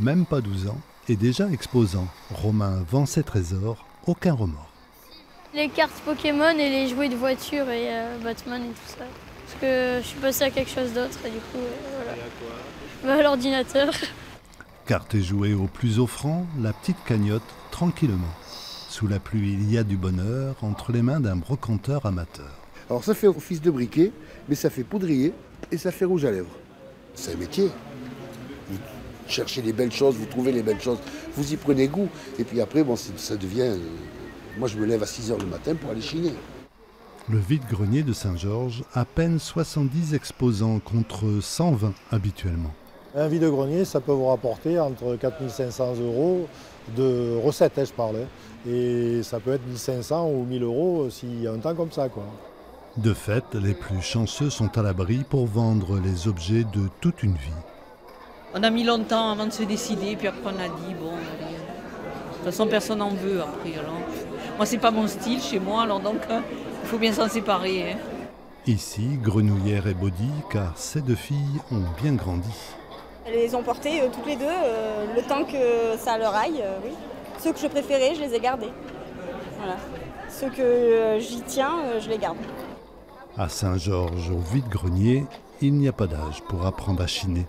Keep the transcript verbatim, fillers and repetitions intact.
même pas douze ans, et déjà exposant. Romain vend ses trésors, aucun remords. Les cartes Pokémon et les jouets de voiture et euh, Batman et tout ça. Parce que je suis passé à quelque chose d'autre et du coup, euh, voilà. Et à quoi ? Bah, à l'ordinateur. Cartes et jouets au plus offrant, la petite cagnotte tranquillement. Sous la pluie, il y a du bonheur entre les mains d'un brocanteur amateur. Alors ça fait office de briquet, mais ça fait poudrier et ça fait rouge à lèvres. C'est un métier. Vous cherchez les belles choses, vous trouvez les belles choses, vous y prenez goût. Et puis après, bon, ça devient... Moi, je me lève à six heures le matin pour aller chiner. Le vide-grenier de Saint-Georges, à peine soixante-dix exposants contre cent vingt habituellement. Un vide-grenier, ça peut vous rapporter entre quatre mille cinq cents euros de recettes, hein, je parle. Et ça peut être mille cinq cents ou mille euros s'il y a un temps comme ça, quoi. De fait, les plus chanceux sont à l'abri pour vendre les objets de toute une vie. On a mis longtemps avant de se décider, puis après on a dit, bon, de toute façon personne n'en veut après. Alors. Moi, c'est pas mon style chez moi, alors donc il hein, faut bien s'en séparer. Hein. Ici, Grenouillère et Body, car ces deux filles ont bien grandi. Elles les ont portées euh, toutes les deux, euh, le temps que ça leur aille, euh, oui. Ceux que je préférais, je les ai gardés. Voilà. Ceux que euh, j'y tiens, euh, je les garde. À Saint-Georges, au vide-grenier, il n'y a pas d'âge pour apprendre à chiner.